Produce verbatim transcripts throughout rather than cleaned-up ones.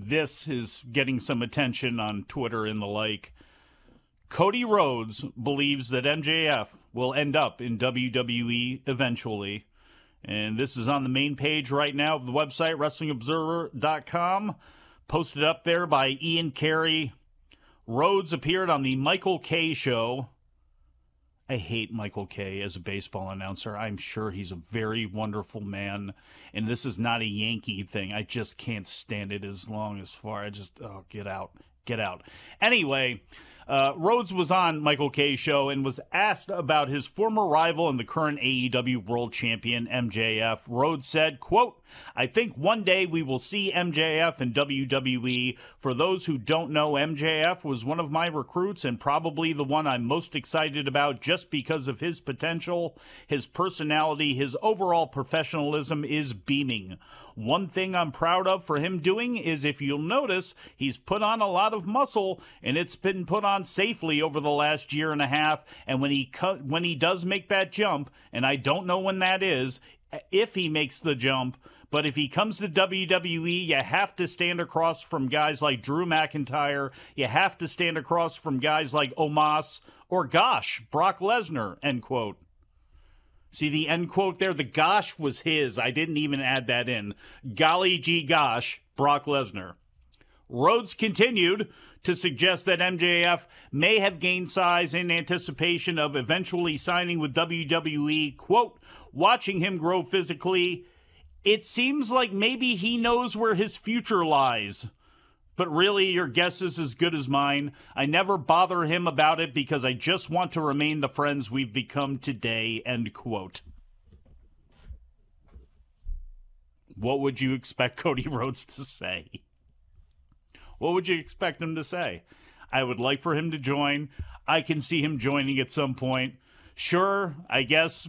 this is getting some attention on Twitter and the like. Cody Rhodes believes that M J F will end up in W W E eventually. And this is on the main page right now of the website, Wrestling Observer dot com. Posted up there by Ian Carey. Rhodes appeared on the Michael Kay show. I hate Michael Kay as a baseball announcer. I'm sure he's a very wonderful man. And this is not a Yankee thing. I just can't stand it as long as far. I just, oh, get out. Get out. Anyway, uh, Rhodes was on Michael Kay's show and was asked about his former rival and the current A E W world champion, M J F. Rhodes said, quote, "I think one day we will see M J F in W W E. For those who don't know, M J F was one of my recruits and probably the one I'm most excited about just because of his potential, his personality, his overall professionalism is beaming. One thing I'm proud of for him doing is, if you'll notice, he's put on a lot of muscle, and it's been put on safely over the last year and a half. And when he cut, when he does make that jump, and I don't know when that is, if he makes the jump, but if he comes to W W E, you have to stand across from guys like Drew McIntyre. You have to stand across from guys like Omos or, gosh, Brock Lesnar," end quote. See the end quote there? The gosh was his. I didn't even add that in. Golly gee gosh, Brock Lesnar. Rhodes continued to suggest that M J F may have gained size in anticipation of eventually signing with W W E. Quote, "Watching him grow physically, it seems like maybe he knows where his future lies. But really, your guess is as good as mine. I never bother him about it because I just want to remain the friends we've become today," end quote. What would you expect Cody Rhodes to say? What would you expect him to say? I would like for him to join. I can see him joining at some point. Sure, I guess,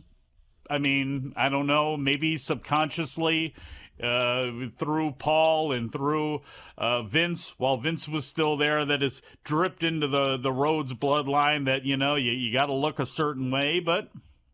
I mean, I don't know, maybe subconsciously, Uh, through Paul and through uh, Vince, while Vince was still there, that is dripped into the, the Rhodes bloodline that, you know, you, you got to look a certain way, but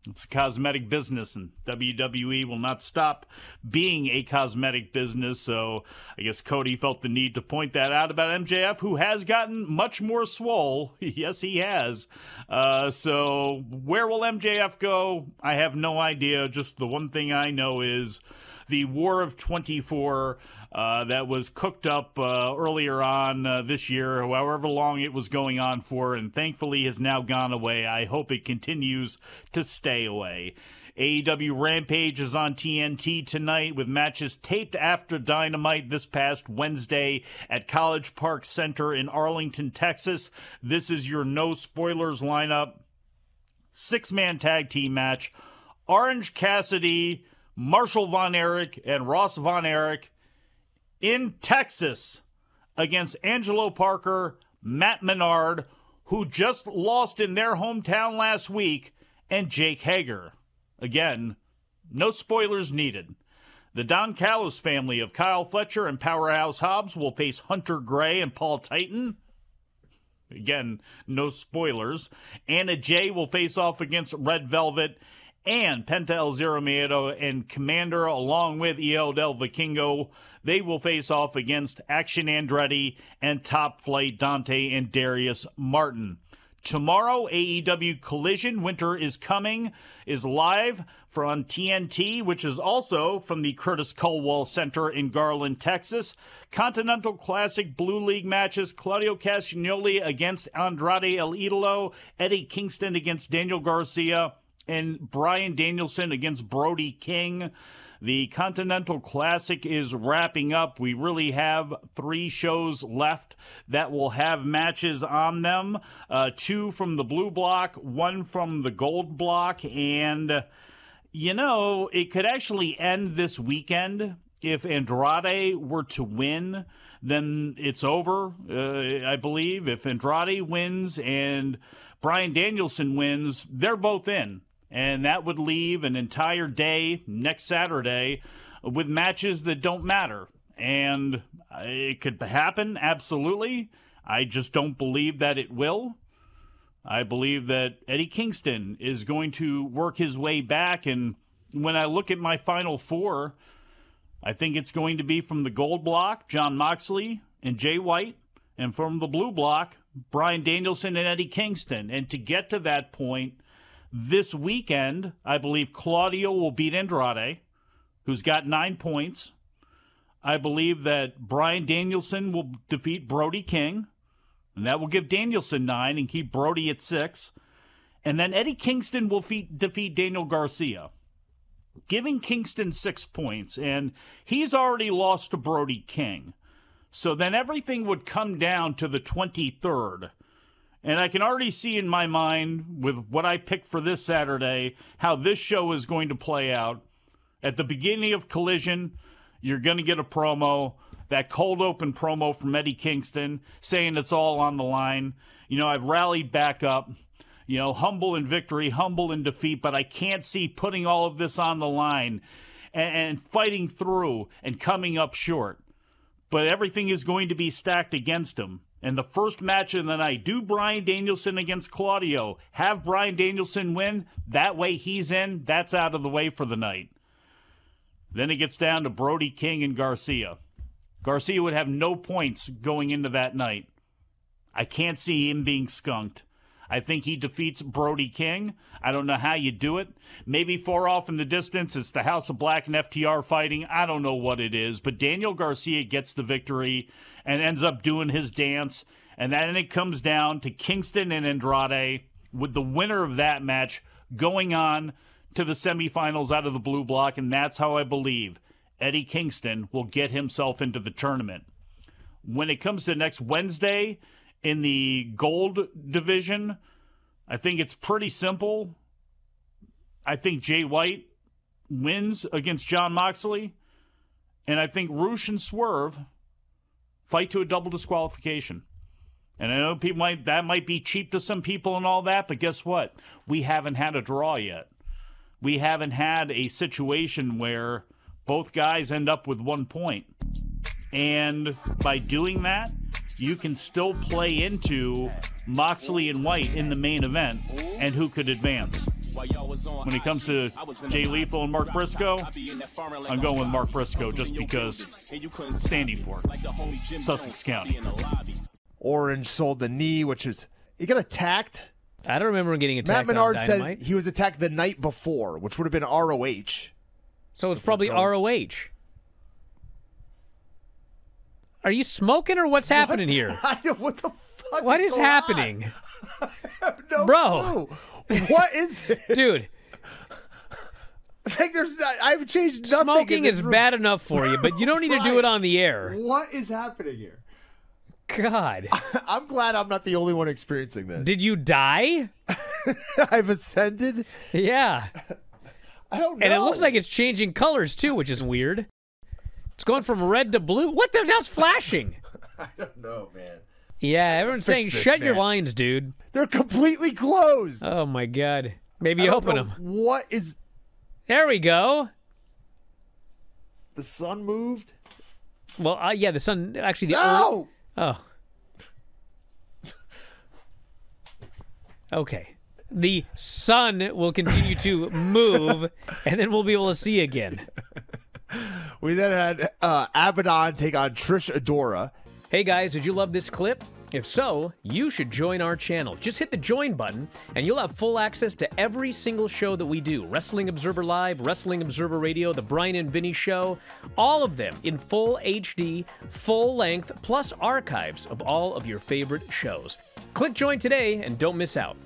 it's a cosmetic business, and W W E will not stop being a cosmetic business, so I guess Cody felt the need to point that out about M J F, who has gotten much more swole. Yes, he has. Uh, so where will M J F go? I have no idea. Just the one thing I know is the War of twenty-four uh, that was cooked up uh, earlier on uh, this year, however long it was going on for, and thankfully has now gone away. I hope it continues to stay away. A E W Rampage is on T N T tonight with matches taped after Dynamite this past Wednesday at College Park Center in Arlington, Texas. This is your no spoilers lineup. Six-man tag team match. Orange Cassidy, Marshall Von Erich, and Ross Von Erich in Texas against Angelo Parker, Matt Menard, who just lost in their hometown last week, and Jake Hager. Again, no spoilers needed. The Don Callis family of Kyle Fletcher and Powerhouse Hobbs will face Hunter Gray and Paul Titan. Again, no spoilers. Anna Jay will face off against Red Velvet and Penta El Zero Miedo and Commander, along with El Del Vikingo. They will face off against Action Andretti and Top Flight Dante and Darius Martin. Tomorrow, A E W Collision, Winter is Coming, is live from T N T, which is also from the Curtis Colwell Center in Garland, Texas. Continental Classic Blue League matches, Claudio Castagnoli against Andrade El Idolo, Eddie Kingston against Daniel Garcia, and Bryan Danielson against Brody King. The Continental Classic is wrapping up. We really have three shows left that will have matches on them. Uh, two from the blue block, one from the gold block. And, you know, it could actually end this weekend. If Andrade were to win, then it's over, uh, I believe. If Andrade wins and Bryan Danielson wins, they're both in. And that would leave an entire day next Saturday with matches that don't matter. And it could happen, absolutely. I just don't believe that it will. I believe that Eddie Kingston is going to work his way back. And when I look at my final four, I think it's going to be from the gold block, Jon Moxley, and Jay White, and from the blue block, Bryan Danielson and Eddie Kingston. And to get to that point, this weekend, I believe Claudio will beat Andrade, who's got nine points. I believe that Bryan Danielson will defeat Brody King, and that will give Danielson nine and keep Brody at six. And then Eddie Kingston will fe- defeat Daniel Garcia, giving Kingston six points. And he's already lost to Brody King. So then everything would come down to the twenty-third. And I can already see in my mind, with what I picked for this Saturday, how this show is going to play out. At the beginning of Collision, you're going to get a promo, that cold open promo from Eddie Kingston, saying it's all on the line. You know, I've rallied back up. You know, humble in victory, humble in defeat, but I can't see putting all of this on the line and, and fighting through and coming up short. But everything is going to be stacked against him. And the first match of the night, do Bryan Danielson against Claudio. Have Bryan Danielson win. That way he's in. That's out of the way for the night. Then it gets down to Brody King and Garcia. Garcia would have no points going into that night. I can't see him being skunked. I think he defeats Brody King. I don't know how you do it. Maybe far off in the distance, it's the House of Black and F T R fighting. I don't know what it is, but Daniel Garcia gets the victory and ends up doing his dance. And then it comes down to Kingston and Andrade, with the winner of that match going on to the semifinals out of the blue block. And that's how I believe Eddie Kingston will get himself into the tournament. When it comes to next Wednesday, in the gold division, I think it's pretty simple. I think Jay White wins against Jon Moxley, and I think Rush and Swerve fight to a double disqualification. And I know people might that might be cheap to some people and all that, but guess what? We haven't had a draw yet. We haven't had a situation where both guys end up with one point. And by doing that, you can still play into Moxley and White in the main event and who could advance. When it comes to Jay Lethal and Mark Briscoe, I'm going with Mark Briscoe just because standing for it. Sussex County. Orange sold the knee, which is, he got attacked. I don't remember him getting attacked. Matt Menard on Dynamite said he was attacked the night before, which would have been R O H. So it's probably R O H. Are you smoking or what's happening what? here? I, what the fuck? What is, is happening? I have no Bro. clue. What is this? Dude. Like there's not, I've changed nothing. Smoking is room. bad enough for you, but you don't need right. to do it on the air. What is happening here? God. I'm glad I'm not the only one experiencing this. Did you die? I've ascended? Yeah. I don't know. And it looks like it's changing colors too, which is weird. It's going from red to blue. What the hell's flashing? I don't know, man. Yeah, everyone's saying this, shut man. your lines, dude. They're completely closed. Oh, my God. Maybe open them. What is... There we go. The sun moved? Well, uh, yeah, the sun... Actually, the... No! Earth... Oh. Okay. The sun will continue to move, and then we'll be able to see again. We then had uh, Abaddon take on Trish Adora. Hey guys, did you love this clip? If so, you should join our channel. Just hit the join button and you'll have full access to every single show that we do. Wrestling Observer Live, Wrestling Observer Radio, The Brian and Vinny Show, all of them in full H D, full length, plus archives of all of your favorite shows. Click join today and don't miss out.